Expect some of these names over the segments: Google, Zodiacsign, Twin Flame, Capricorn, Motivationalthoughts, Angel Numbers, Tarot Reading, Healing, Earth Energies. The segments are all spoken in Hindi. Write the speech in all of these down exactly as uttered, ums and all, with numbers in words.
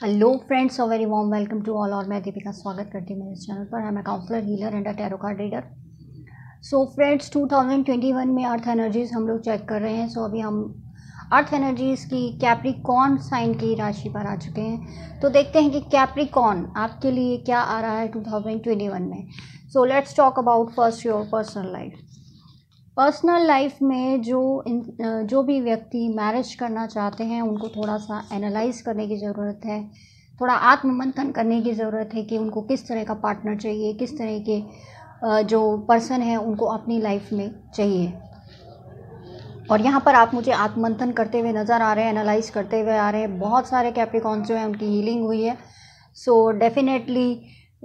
Hello friends, so very warm welcome to all. और मैं दीपिका स्वागत करती हूँ मेरे चैनल पर। I am a counsellor, healer and a tarot card reader. So friends, two thousand twenty one में अर्थ एनर्जीज हम लोग चेक कर रहे हैं। सो so, अभी हम अर्थ एनर्जीज की कैप्रिकॉर्न साइन की राशि पर आ चुके हैं। तो देखते हैं कि कैप्रिकॉर्न आपके लिए क्या आ रहा है टू थाउजेंड ट्वेंटी वन में। So let's talk about first your personal life. Personal life में जो इन जो भी व्यक्ति मैरिज करना चाहते हैं उनको थोड़ा सा एनालाइज करने की ज़रूरत है, थोड़ा आत्ममंथन करने की ज़रूरत है कि उनको किस तरह का पार्टनर चाहिए, किस तरह के जो पर्सन है उनको अपनी लाइफ में चाहिए। और यहाँ पर आप मुझे आत्ममंथन करते हुए नज़र आ रहे हैं, एनालाइज करते हुए आ रहे हैं। बहुत सारे कैप्रिकॉर्न जो हैं उनकी हीलिंग हुई है। सो so, डेफिनेटली,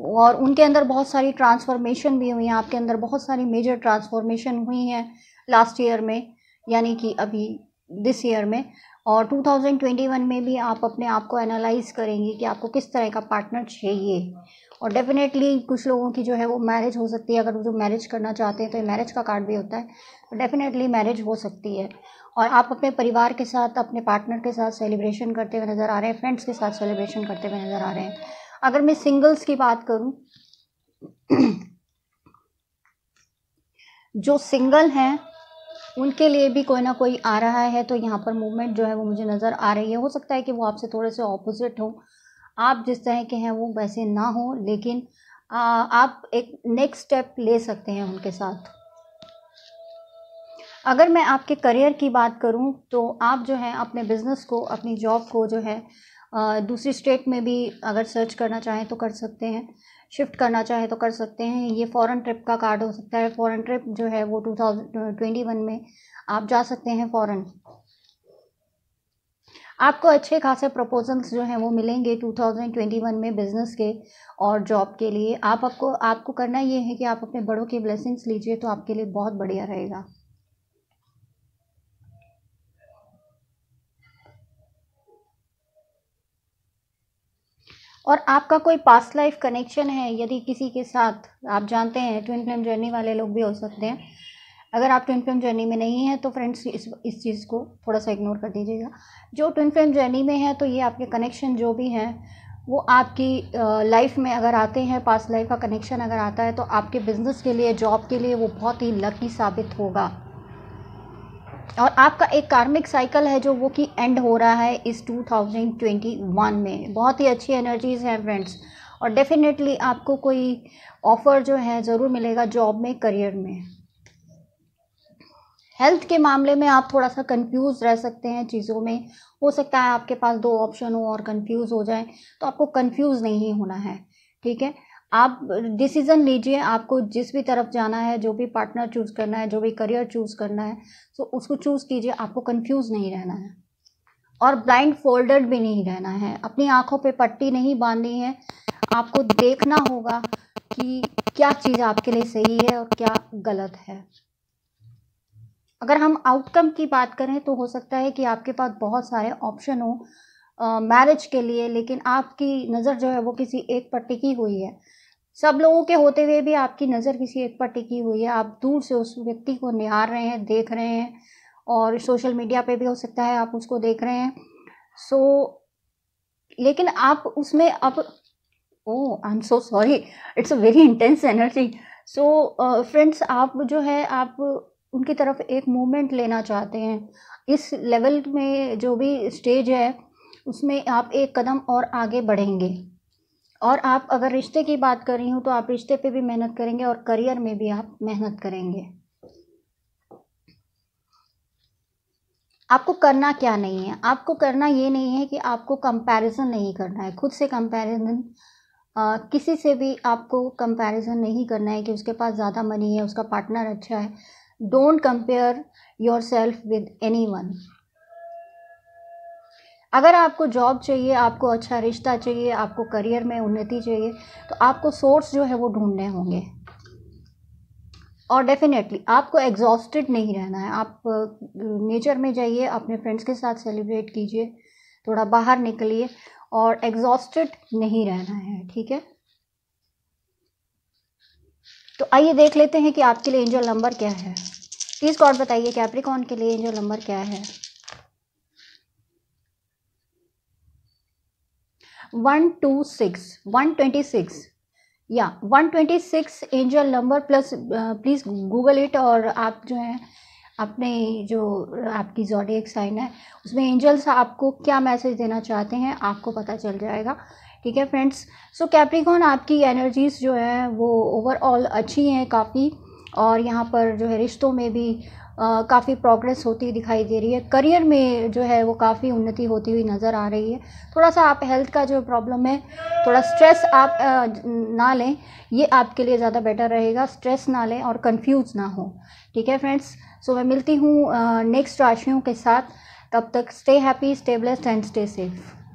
और उनके अंदर बहुत सारी ट्रांसफॉर्मेशन भी हुई हैं। आपके अंदर बहुत सारी मेजर ट्रांसफॉर्मेशन हुई हैं लास्ट ईयर में, यानी कि अभी दिस ईयर में। और टू थाउजेंड ट्वेंटी वन में भी आप अपने आप को एनालाइज करेंगे कि आपको किस तरह का पार्टनर चाहिए। और डेफिनेटली कुछ लोगों की जो है वो मैरिज हो सकती है। अगर वो जो मैरिज करना चाहते हैं तो मैरिज का कार्ड भी होता है, तो डेफिनेटली मैरिज हो सकती है। और आप अपने परिवार के साथ, अपने पार्टनर के साथ सेलिब्रेशन करते हुए नज़र आ रहे हैं, फ्रेंड्स के साथ सेलिब्रेशन करते हुए नज़र आ रहे हैं। अगर मैं सिंगल्स की बात करूं, जो सिंगल हैं उनके लिए भी कोई ना कोई आ रहा है। तो यहाँ पर मूवमेंट जो है वो मुझे नज़र आ रही है। हो सकता है कि वो आपसे थोड़े से ऑपोजिट हो, आप जिस तरह के हैं वो वैसे ना हो, लेकिन आ, आप एक नेक्स्ट स्टेप ले सकते हैं उनके साथ। अगर मैं आपके करियर की बात करूं तो आप जो है अपने बिजनेस को, अपनी जॉब को जो है दूसरी स्टेट में भी अगर सर्च करना चाहें तो कर सकते हैं, शिफ्ट करना चाहें तो कर सकते हैं। ये फॉरेन ट्रिप का कार्ड हो सकता है। फॉरेन ट्रिप जो है वो टू थाउजेंड ट्वेंटी वन में आप जा सकते हैं फॉरेन। आपको अच्छे खासे प्रपोजल्स जो हैं वो मिलेंगे टू थाउजेंड ट्वेंटी वन में बिज़नेस के और जॉब के लिए। आप आपको आपको करना ये है कि आप अपने बड़ों की ब्लेसिंग्स लीजिए, तो आपके लिए बहुत बढ़िया रहेगा। और आपका कोई पास्ट लाइफ कनेक्शन है यदि किसी के साथ, आप जानते हैं ट्विन फ्लेम जर्नी वाले लोग भी हो सकते हैं। अगर आप ट्विन फ्लेम जर्नी में नहीं हैं तो फ्रेंड्स इस इस चीज़ को थोड़ा सा इग्नोर कर दीजिएगा। जो ट्विन फ्लेम जर्नी में है तो ये आपके कनेक्शन जो भी हैं वो आपकी लाइफ में अगर आते हैं, पास्ट लाइफ का कनेक्शन अगर आता है तो आपके बिजनेस के लिए, जॉब के लिए वो बहुत ही लकी साबित होगा। और आपका एक कार्मिक साइकिल है जो वो कि एंड हो रहा है इस टू थाउजेंड ट्वेंटी वन में। बहुत ही अच्छी एनर्जीज़ हैं फ्रेंड्स। और डेफिनेटली आपको कोई ऑफ़र जो है ज़रूर मिलेगा जॉब में, करियर में। हेल्थ के मामले में आप थोड़ा सा कंफ्यूज रह सकते हैं चीज़ों में। हो सकता है आपके पास दो ऑप्शन हो और कंफ्यूज हो जाए, तो आपको कंफ्यूज नहीं होना है, ठीक है। आप डिसीज़न लीजिए, आपको जिस भी तरफ जाना है, जो भी पार्टनर चूज़ करना है, जो भी करियर चूज़ करना है, तो उसको चूज़ कीजिए। आपको कंफ्यूज नहीं रहना है और ब्लाइंड फोल्डेड भी नहीं रहना है। अपनी आंखों पे पट्टी नहीं बांधनी है। आपको देखना होगा कि क्या चीज़ आपके लिए सही है और क्या गलत है। अगर हम आउटकम की बात करें तो हो सकता है कि आपके पास बहुत सारे ऑप्शन हो मैरिज के लिए, लेकिन आपकी नज़र जो है वो किसी एक पर टिकी हुई है। सब लोगों के होते हुए भी आपकी नज़र किसी एक पर टिकी हुई है। आप दूर से उस व्यक्ति को निहार रहे हैं, देख रहे हैं, और सोशल मीडिया पे भी हो सकता है आप उसको देख रहे हैं। सो so, लेकिन आप उसमें अब oh I am so sorry, it's a very intense energy. So friends, आप जो है आप उनकी तरफ एक मूवमेंट लेना चाहते हैं। इस लेवल में जो भी स्टेज है उसमें आप एक कदम और आगे बढ़ेंगे। और आप अगर रिश्ते की बात कर रही हूँ तो आप रिश्ते पे भी मेहनत करेंगे और करियर में भी आप मेहनत करेंगे। आपको करना क्या नहीं है, आपको करना ये नहीं है कि आपको कंपैरिजन नहीं करना है, खुद से कंपैरिजन, किसी से भी आपको कंपैरिजन नहीं करना है कि उसके पास ज़्यादा मनी है, उसका पार्टनर अच्छा है। Don't compare yourself with anyone. अगर आपको जॉब चाहिए, आपको अच्छा रिश्ता चाहिए, आपको करियर में उन्नति चाहिए, तो आपको सोर्स जो है वो ढूंढने होंगे। और डेफिनेटली आपको एग्जॉस्टेड नहीं रहना है। आप नेचर में जाइए, अपने फ्रेंड्स के साथ सेलिब्रेट कीजिए, थोड़ा बाहर निकलिए और एग्जॉस्टेड नहीं रहना है, ठीक है। तो आइए देख लेते हैं कि आपके लिए एंजल नंबर क्या है। प्लीज़ गॉड बताइए कैप्रिकॉर्न के लिए एंजल नंबर क्या है। One two six one twenty six, या one twenty six angel number plus, please Google it. और आप जो है अपने जो आपकी ज़ोडिएक साइन है उसमें एंजल्स आपको क्या मैसेज देना चाहते हैं आपको पता चल जाएगा। ठीक है फ्रेंड्स। सो कैप्रिकॉन, आपकी एनर्जीज़ जो है वो ओवरऑल अच्छी हैं काफ़ी, और यहाँ पर जो है रिश्तों में भी काफ़ी प्रोग्रेस होती दिखाई दे रही है। करियर में जो है वो काफ़ी उन्नति होती हुई नज़र आ रही है। थोड़ा सा आप हेल्थ का जो प्रॉब्लम है, थोड़ा स्ट्रेस आप आ, ना लें, ये आपके लिए ज़्यादा बेटर रहेगा। स्ट्रेस ना लें और कंफ्यूज ना हो। ठीक है फ्रेंड्स। सो मैं मिलती हूँ नेक्स्ट राशियों के साथ। तब तक stay happy, stay blessed and stay safe.